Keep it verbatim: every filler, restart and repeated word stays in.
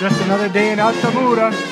Just another day in Altamura.